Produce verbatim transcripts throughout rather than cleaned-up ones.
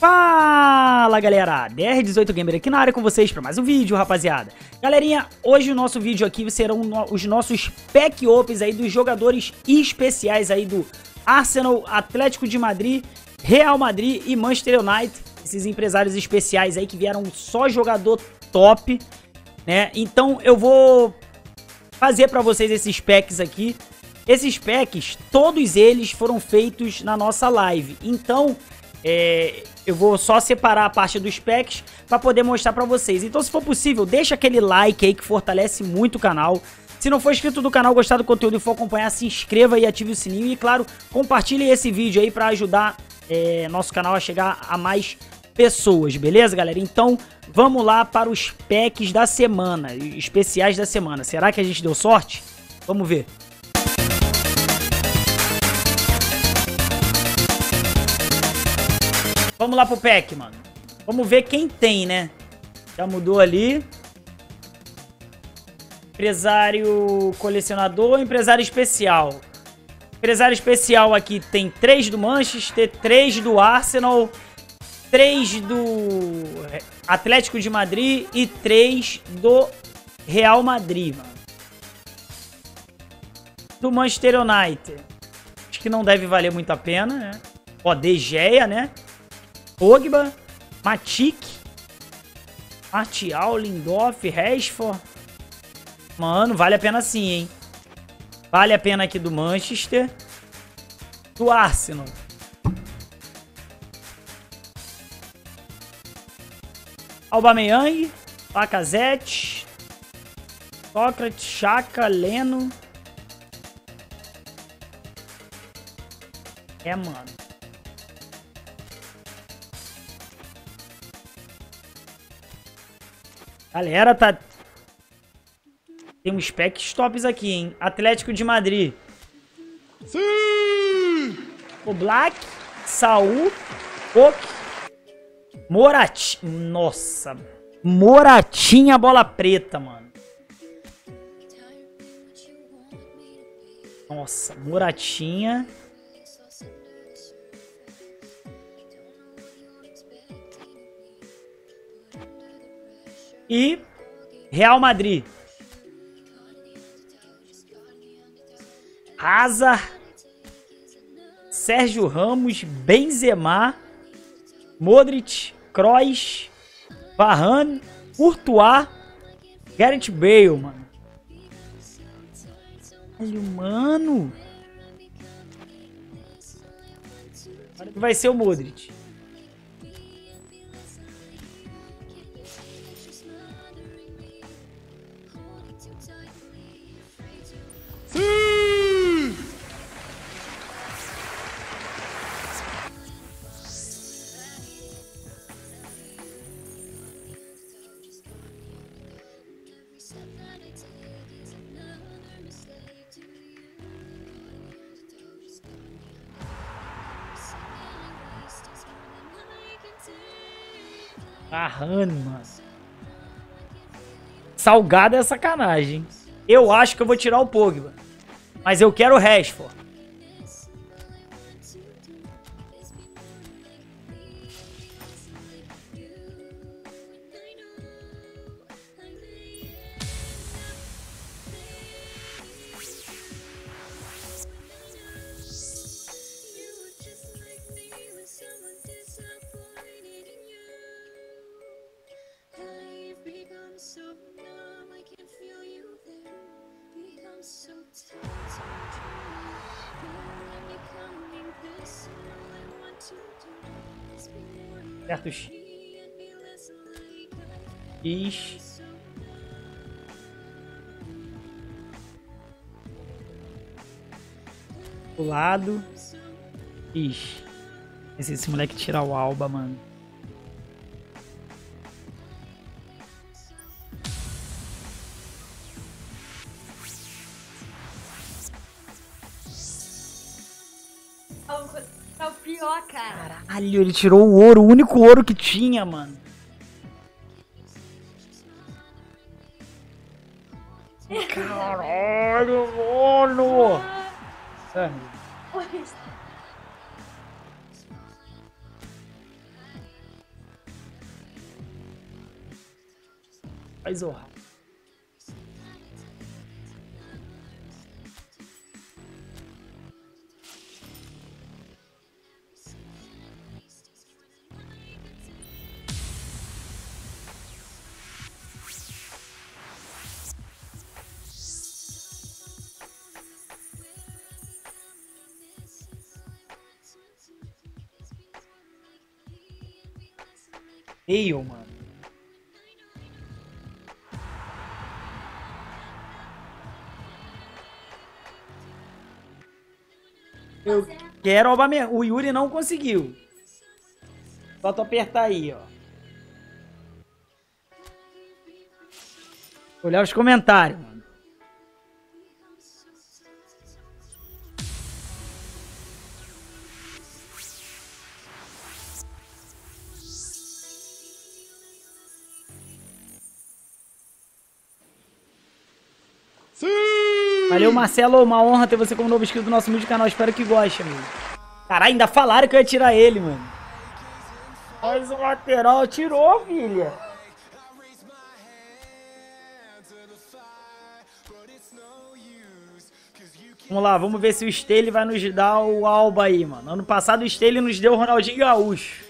Fala galera, D R dezoito Gamer aqui na área com vocês para mais um vídeo, rapaziada. Galerinha, hoje o nosso vídeo aqui serão os nossos pack ops aí dos jogadores especiais aí do Arsenal, Atlético de Madrid, Real Madrid e Manchester United. Esses empresários especiais aí que vieram só jogador top, né? Então eu vou fazer para vocês esses packs aqui. Esses packs, todos eles foram feitos na nossa live, então... É, eu vou só separar a parte dos packs para poder mostrar para vocês. Então, se for possível, deixa aquele like aí que fortalece muito o canal. Se não for inscrito do canal, gostar do conteúdo e for acompanhar, se inscreva e ative o sininho. E claro, compartilhe esse vídeo aí para ajudar é, nosso canal a chegar a mais pessoas, beleza, galera? Então, vamos lá para os packs da semana, especiais da semana. Será que a gente deu sorte? Vamos ver. Vamos lá pro pack, mano. Vamos ver quem tem, né? Já mudou ali. Empresário colecionador, empresário especial. Empresário especial aqui tem três do Manchester, três do Arsenal, três do Atlético de Madrid e três do Real Madrid, mano. Do Manchester United. Acho que não deve valer muito a pena, né? Ó, De Gea, né? Pogba, Matic, Martial, Lindoff, Rashford. Mano, vale a pena sim, hein? Vale a pena aqui do Manchester. Do Arsenal. Aubameyang, Lacazette, Sócrates, Chaka, Leno. É, mano. Galera, tá... Tem uns packs tops aqui, hein? Atlético de Madrid. Sim! O Black, Saul, Ock, Morat. Nossa. Moratinha bola preta, mano. Nossa, Moratinha. E Real Madrid. Hazard, Sérgio Ramos, Benzema, Modric, Kroos, Varane, Courtois, Gareth Bale, mano. Olha, mano. Olha que vai ser o Modric. Varane, mano. Salgado é sacanagem. Eu acho que eu vou tirar o Pogba. Mas eu quero o Rashford. Certos X. O lado X. Esse, esse moleque tira o Alba, mano. Caralho, ele tirou o ouro, o único ouro que tinha, mano. Caralho, mano. Sério. Faz honra. Meio, mano. Eu quero o Aubameyang. O Yuri não conseguiu. Só tu apertar aí, ó. Olhar os comentários, mano. Valeu, Marcelo, uma honra ter você como novo inscrito do nosso multicanal, espero que goste, amigo. Caralho, ainda falaram que eu ia tirar ele, mano. Mas o lateral tirou, filha. Vamos lá, vamos ver se o Stele vai nos dar o Alba aí, mano. Ano passado o Stele nos deu o Ronaldinho Gaúcho.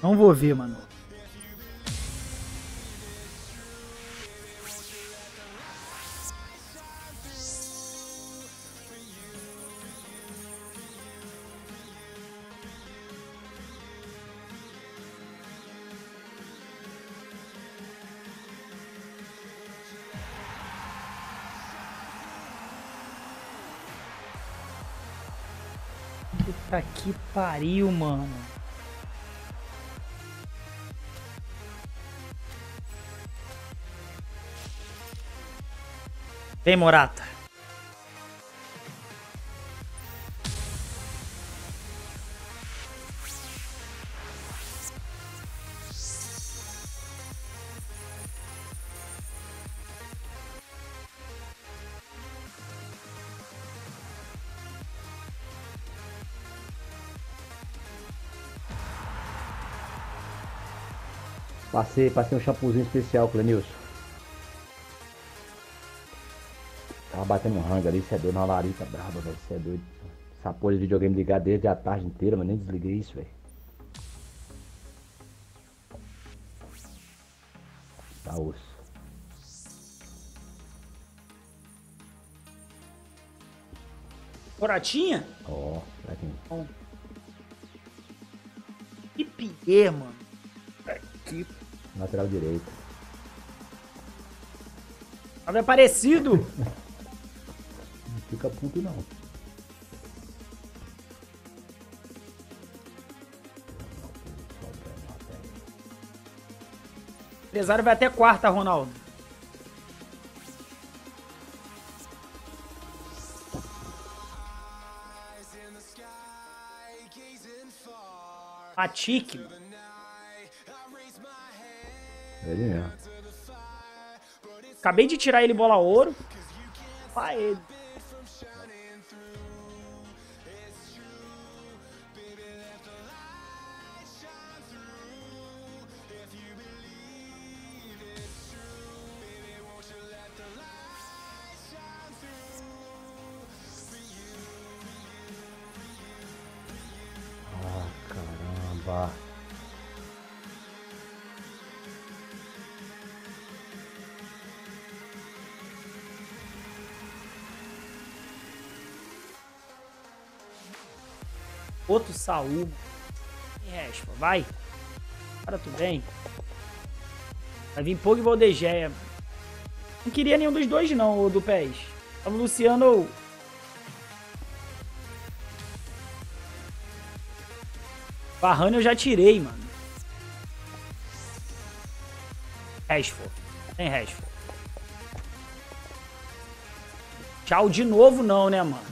Não vou ver, mano. Puta que pariu, mano. Vem, Morata. Passei, passei um chapuzinho especial, Clenilson. Tava batendo um rango ali, cê é doido, uma larica braba, velho, cê é doido. Essa porra de videogame ligado desde a tarde inteira, mas nem desliguei isso, velho. Tá osso. Moratinha? Ó, oh, pra quem? Oh. Que pique, mano. Que... Lateral direito. Nada é parecido. Não fica puto, não. O empresário vai até quarta, Ronaldo. Matic. Ele mesmo. Acabei de tirar ele bola ouro. Vai ele. Ah, caramba. Outro Saúl. E respa, vai. Cara, tudo bem. Vai vir Pogba ou De Gea. Não queria nenhum dos dois, não, o do P E S. Tava o Luciano. Varane eu já tirei, mano. Rashford. Tem Rashford. Tchau de novo, não, né, mano?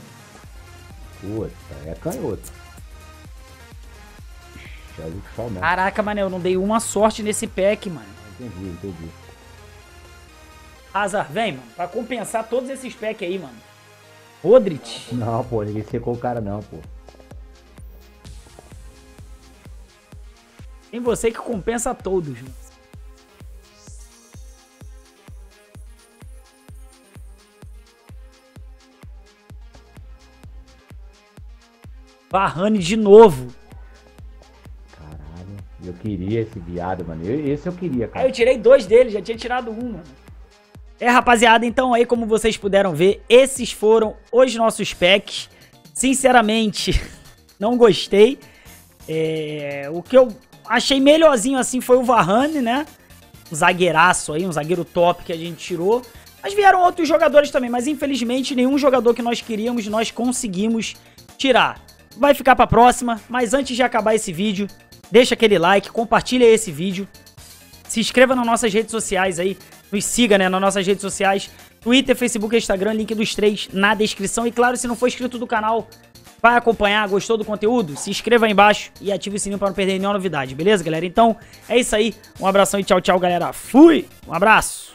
Puta, é canhoto. Caraca, mano, eu não dei uma sorte nesse pack, mano. Entendi, entendi. Hazard, vem, mano, pra compensar todos esses packs aí, mano. Rodric. Não, pô, ninguém secou o cara, não, pô. Tem você que compensa todos, mano. Varane de novo. Caralho, eu queria esse viado, mano. Eu, esse eu queria, cara. Aí eu tirei dois dele, já tinha tirado um, mano. É, rapaziada, então aí como vocês puderam ver, esses foram os nossos packs. Sinceramente, não gostei. É, o que eu achei melhorzinho assim foi o Varane, né? Um zagueiraço aí, um zagueiro top que a gente tirou. Mas vieram outros jogadores também, mas infelizmente nenhum jogador que nós queríamos nós conseguimos tirar. Vai ficar pra próxima, mas antes de acabar esse vídeo, deixa aquele like, compartilha esse vídeo. Se inscreva nas nossas redes sociais aí, nos siga, né, nas nossas redes sociais. Twitter, Facebook, Instagram, link dos três na descrição. E claro, se não for inscrito do canal, vai acompanhar, gostou do conteúdo? Se inscreva aí embaixo e ative o sininho para não perder nenhuma novidade, beleza, galera? Então, é isso aí. Um abração e tchau, tchau, galera. Fui! Um abraço!